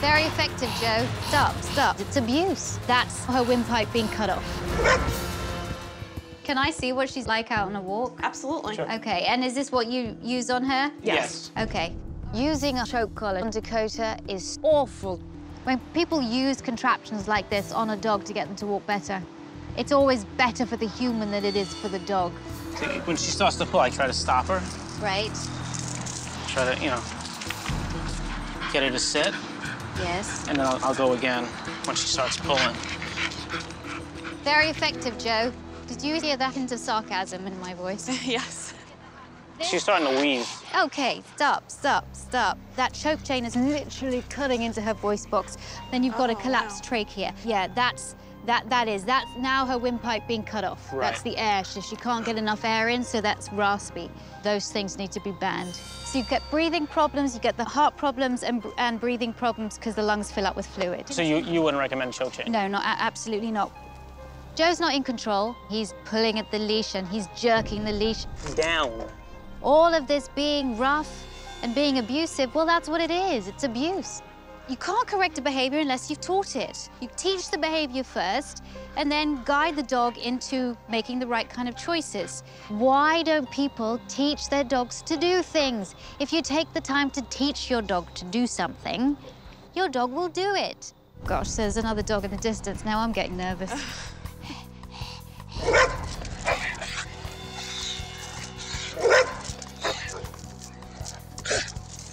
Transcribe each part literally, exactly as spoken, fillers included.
Very effective, Joe. Stop, stop. It's abuse. That's her windpipe being cut off. Can I see what she's like out on a walk? Absolutely. Sure. Okay, and is this what you use on her? Yes. Yes. Okay. Using a choke collar on Dakota is awful. When people use contraptions like this on a dog to get them to walk better, it's always better for the human than it is for the dog. See, when she starts to pull, I try to stop her. Right. Try to, you know, get her to sit. Yes. And then I'll, I'll go again when she starts pulling. Very effective, Joe. Did you hear that hint of sarcasm in my voice? Yes. She's starting to wheeze. OK, stop, stop, stop. That choke chain is literally cutting into her voice box. Then you've got oh, a collapsed wow. trachea. Yeah, that's, that, that is, that's now her windpipe being cut off. Right. That's the air. She, she can't get enough air in, so that's raspy. Those things need to be banned. So you get breathing problems, you get the heart problems and, and breathing problems because the lungs fill up with fluid. So you, you wouldn't recommend choke chain? No, not, absolutely not. Joe's not in control. He's pulling at the leash and he's jerking the leash. Down. All of this being rough and being abusive, well, that's what it is. It's abuse. You can't correct a behavior unless you've taught it. You teach the behavior first and then guide the dog into making the right kind of choices. Why don't people teach their dogs to do things? If you take the time to teach your dog to do something, your dog will do it. Gosh, there's another dog in the distance. Now I'm getting nervous.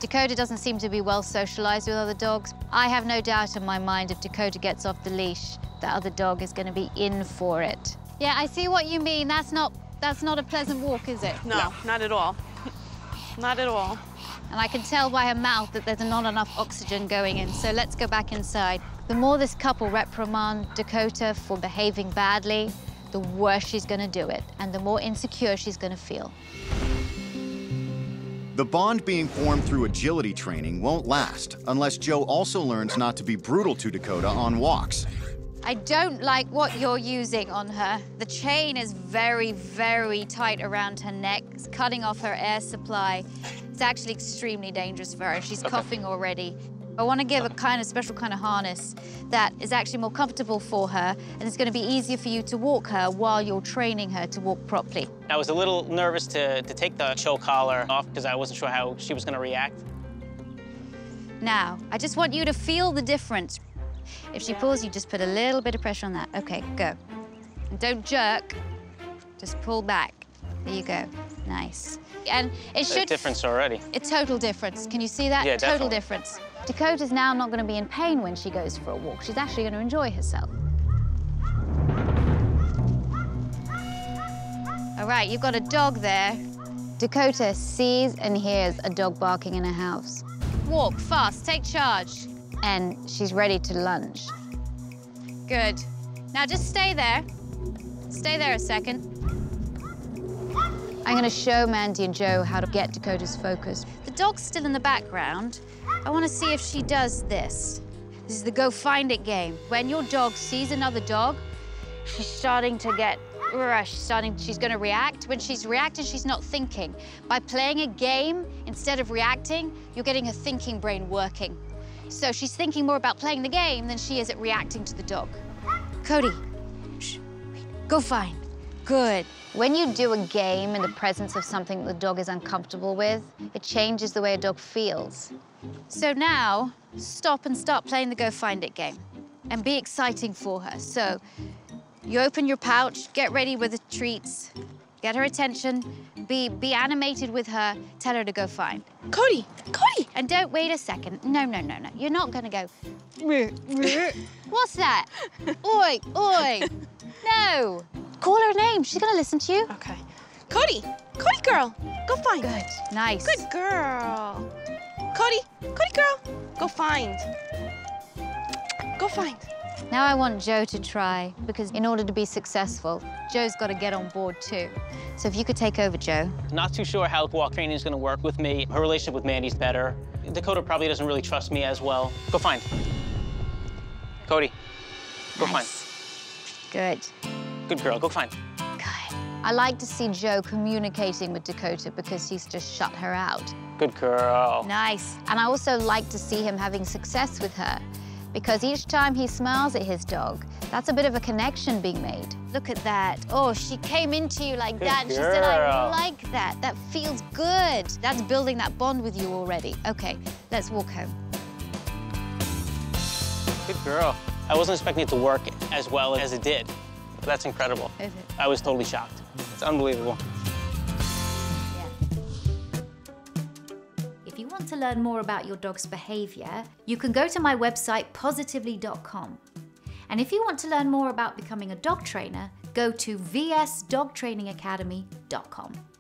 Dakota doesn't seem to be well socialized with other dogs. I have no doubt in my mind if Dakota gets off the leash, that other dog is going to be in for it. Yeah, I see what you mean. That's not, that's not a pleasant walk, is it? No, no, not at all. Not at all. And I can tell by her mouth that there's not enough oxygen going in, so let's go back inside. The more this couple reprimand Dakota for behaving badly, the worse she's going to do it, and the more insecure she's going to feel. The bond being formed through agility training won't last unless Joe also learns not to be brutal to Dakota on walks. I don't like what you're using on her. The chain is very, very tight around her neck. It's cutting off her air supply. It's actually extremely dangerous for her. She's okay. coughing already. I want to give a kind of special kind of harness that is actually more comfortable for her, and it's going to be easier for you to walk her while you're training her to walk properly. I was a little nervous to, to take the choke collar off because I wasn't sure how she was going to react. Now, I just want you to feel the difference. If she pulls, you just put a little bit of pressure on that. OK, go. And don't jerk. Just pull back. There you go. Nice. And it should... A difference already. A total difference. Can you see that? Yeah, definitely. Total difference. Dakota's now not going to be in pain when she goes for a walk. She's actually going to enjoy herself. All right, you've got a dog there. Dakota sees and hears a dog barking in her house. Walk fast, take charge. And she's ready to lunge. Good. Now just stay there. Stay there a second. I'm going to show Mandy and Joe how to get Dakota's focus. The dog's still in the background. I want to see if she does this. This is the go find it game. When your dog sees another dog, she's starting to get rushed, starting, she's going to react. When she's reacting, she's not thinking. By playing a game instead of reacting, you're getting her thinking brain working. So she's thinking more about playing the game than she is at reacting to the dog. Cody, shh, wait, go find. Good. When you do a game in the presence of something the dog is uncomfortable with, it changes the way a dog feels. So now, stop and start playing the Go Find It game and be exciting for her. So you open your pouch, get ready with the treats, get her attention, be, be animated with her, tell her to go find. Cody, Cody! And don't wait a second. No, no, no, no. You're not going to go, what's that? Oi, oi. No. Call her name. She's going to listen to you. OK. Cody, Cody girl, go find. Good, nice. Good girl. Cody, Cody girl, go find. Go find. Now I want Joe to try, because in order to be successful, Joe's got to get on board too. So if you could take over, Joe. Not too sure how walk training is going to work with me. Her relationship with Mandy's better. Dakota probably doesn't really trust me as well. Go find. Cody, go nice. Find. Good. Good girl, go find. Good. I like to see Joe communicating with Dakota because he's just shut her out. Good girl. Nice. And I also like to see him having success with her, because each time he smiles at his dog, that's a bit of a connection being made. Look at that. Oh, she came into you like good that. And she said, I like that. That feels good. That's building that bond with you already. Okay, let's walk home. Good girl. I wasn't expecting it to work as well as it did. That's incredible. Is it? I was totally shocked. It's unbelievable. To learn more about your dog's behavior, you can go to my website positively dot com. And if you want to learn more about becoming a dog trainer, go to v s dog training academy dot com.